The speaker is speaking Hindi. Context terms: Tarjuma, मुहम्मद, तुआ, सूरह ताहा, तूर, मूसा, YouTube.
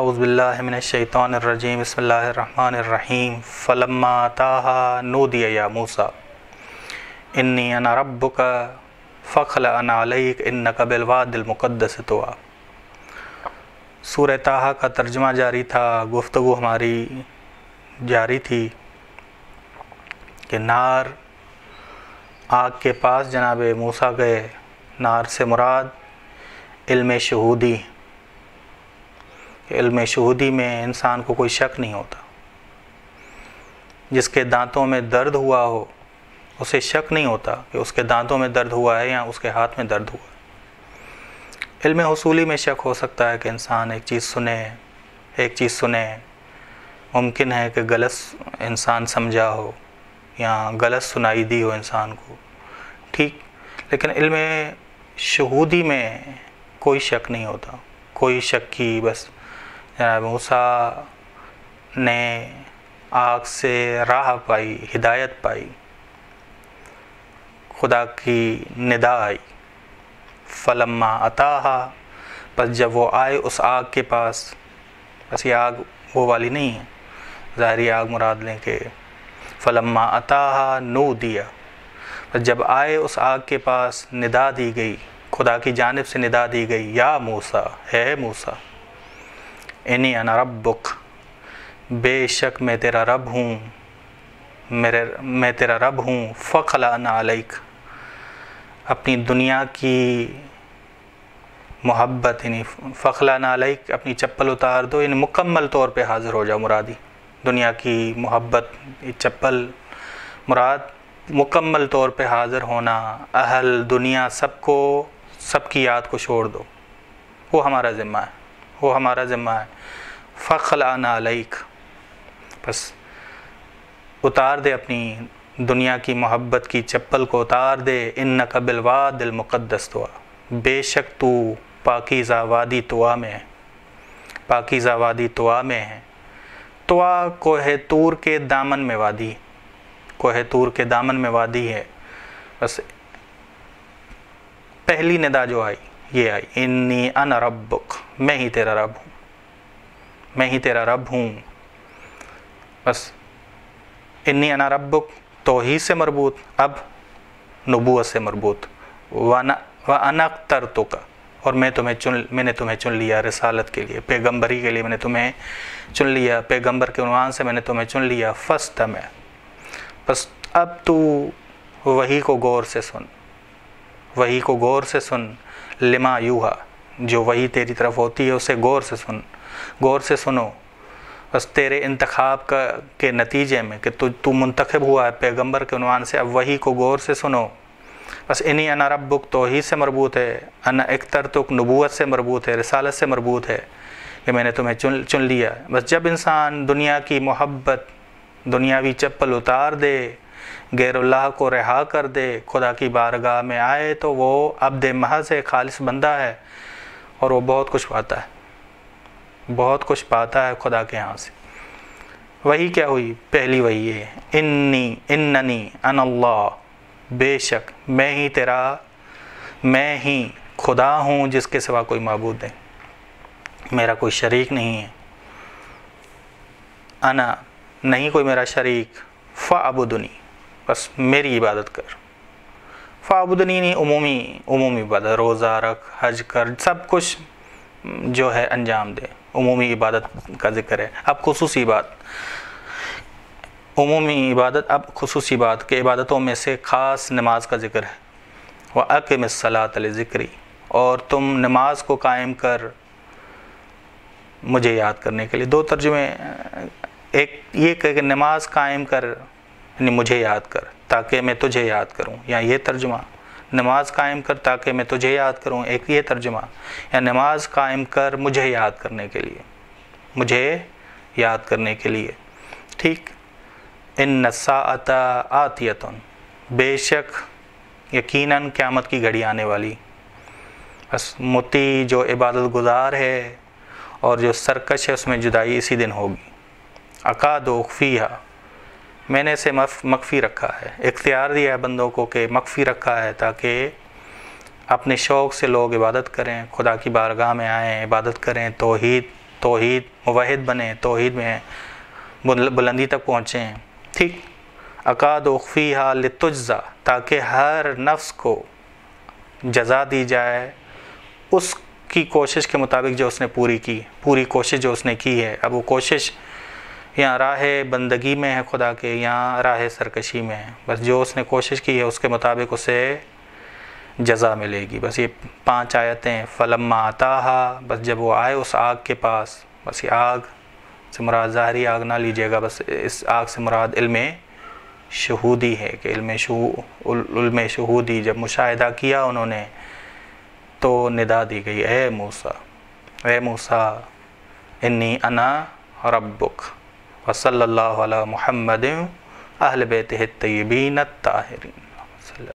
औज़ुबिल्लाहि मिनश्शैतानिर्रजीम बिस्मिल्लाहिर्रहमानिर्रहीम फ़लम्मा ताहा नूदिया या मूसा इन्नी अना रब्बुका फ़खल अना अलैक इन्नका बिलवादिल मुक़द्दस तुआ। सूरह ताहा का तर्जुमा जारी था, गुफ्तगू हमारी जारी थी कि नार आग के पास जनाब मूसा गए। नार से मुराद इल्म शहूदी में इंसान को कोई शक नहीं होता, जिसके दांतों में दर्द हुआ हो उसे शक नहीं होता कि उसके दांतों में दर्द हुआ है या उसके हाथ में दर्द हुआ है। इल्म हुसूली में शक हो सकता है कि इंसान एक चीज़ सुने, मुमकिन है कि गलत इंसान समझा हो या गलत सुनाई दी हो इंसान को, ठीक। लेकिन इल्म शहूदी में कोई शक नहीं होता, कोई शक की बस जनाब मूसा ने आग से राह पाई, हिदायत पाई, खुदा की निदा आई। फलम्मा अताहा, बस जब वो आए उस आग के पास। बस ये आग वो वाली नहीं है, ज़ाहरी आग मुराद लें के फलम्मा अताहा नूदिया, बस जब आए उस आग के पास निदा दी गई, खुदा की जानिब से निदा दी गई, या मूसा, है मूसा। इन्नी अना रब्बुक, बेशक मैं तेरा रब हूँ, मैं तेरा रब हूँ। फ़खल अना अलैक, अपनी दुनिया की मोहब्बत, यानी फ़खल अना अलैक, अपनी चप्पल उतार दो, यानी मुकम्मल तौर पे हाज़िर हो जाओ। मुरादी दुनिया की मोहब्बत, चप्पल मुराद मुकम्मल तौर पे हाज़िर होना। अहल दुनिया सबको, सबकी याद को छोड़ दो, वो हमारा ज़िम्मा है। फ़खल आना अलैक, बस उतार दे अपनी दुनिया की मोहब्बत की चप्पल को, उतार दे। इन्नका बिलवादिल मुक़द्दस तुआ, बेशक तू पाकीज़ा वादी तुआ में है। तुआ कोहे तूर के दामन में वादी है। बस पहली निदा जो आई ये आई, इन्नी अना रब्बुक, मैं ही तेरा रब हूँ। बस इन्नी अना रब्बुक तौहीद से मरबूत, अब नबूवत से मरबूत। व अना अख्तरतुका, और मैंने तुम्हें चुन लिया रिसालत के लिए, पैगंबरी के लिए मैंने तुम्हें चुन लिया, पैगंबर के उन्वान से मैंने तुम्हें चुन लिया। फस्तमे, बस अब तू वही को गौर से सुन। लिमा यूहा, जो वही तेरी तरफ होती है उसे गौर से सुनो। बस तेरे इंतखाब के नतीजे में कि तू मुंतखब हुआ है पैगंबर के उन्वान से, अब वही को गौर से सुनो। बस इन्हीं अना रब्बुक तौहीद से मरबूत है, अना अख्तरतुक नबूवत से मरबूत है, रिसालत से मरबूत है कि मैंने तुम्हें चुन लिया। बस जब इंसान दुनिया की मोहब्बत, दुनियावी चप्पल उतार दे, गैरुल्लाह को रिहा कर दे, खुदा की बारगाह में आए, तो वो अब्द महज़ है, खालिस बंदा है, और वो बहुत कुछ पाता है खुदा के यहाँ से। वही क्या हुई? पहली वही है, इन्ननी अनल्लाह, बेशक मैं ही खुदा हूँ जिसके सिवा कोई माबूद नहीं, मेरा कोई शरीक नहीं है। अना, नहीं कोई मेरा शरीक। फ़अबुदनी, बस मेरी इबादत कर। फ़अबुदनी नहीं, उमूमी इबादत, रोज़ा रख, हज कर, सब कुछ जो है अंजाम दे, उमूमी इबादत का जिक्र है। अब खुसूसी बात, उमूमी इबादत, अब खुसूसी बात के इबादतों में से ख़ास नमाज का जिक्र है। व अक़िमिस्सलात लिज़िक्री, और तुम नमाज को कायम कर मुझे याद करने के लिए। दो तर्जुमे, एक ये कि नमाज कायम कर यानी मुझे याद कर ताकि मैं तुझे याद करूं, या ये तर्जुमा नमाज कायम कर ताकि मैं तुझे याद करूं, एक ये तर्जुमा, या नमाज कायम कर मुझे याद करने के लिए, ठीक। इन्न साअत आतियतुन, बेशक यकीनन क़यामत की घड़ी आने वाली। बस मुती जो इबादत गुजार है और जो सरकश है उसमें जुदाई इसी दिन होगी। अकादो ख़फ़िया, मैंने इसे मख्फ़ी रखा है, इख्तियार दिया है बंदों को कि मख्फ़ी रखा है ताकि अपने शौक़ से लोग इबादत करें, खुदा की बारगाह में आएँ, इबादत करें, तौहीद तौहीद मुवाहिद बने, तौहीद में बुलंदी तक पहुँचें। ठीक, अकाद उख्फ़ीहा लितुज्ज़ा, ताकि हर नफ्स को जज़ा दी जाए उसकी कोशिश के मुताबिक जो उसने पूरी की, पूरी कोशिश जो उसने की है। अब वो कोशिश यहाँ राह बंदगी में है खुदा के, यहाँ राह सरकशी में है। बस जो उसने कोशिश की है उसके मुताबिक उसे जज़ा मिलेगी। बस ये 5 आयतें। फलम्मा आताहा, बस जब वो आए उस आग के पास, बस ये आग से मुराद ज़ाहरी आग ना लीजिएगा, बस इस आग से मुराद इल्मे शहूदी है कि इल्मे शहूदी। जब मुशाहिदा किया उन्होंने तो निदा दी गई, ए मूसा इन्नी अना रब्बुक वसल्लल्लाहु अला मुहम्मदिन अहल बैतिहित तय्यबीन अत्ताहिरीन।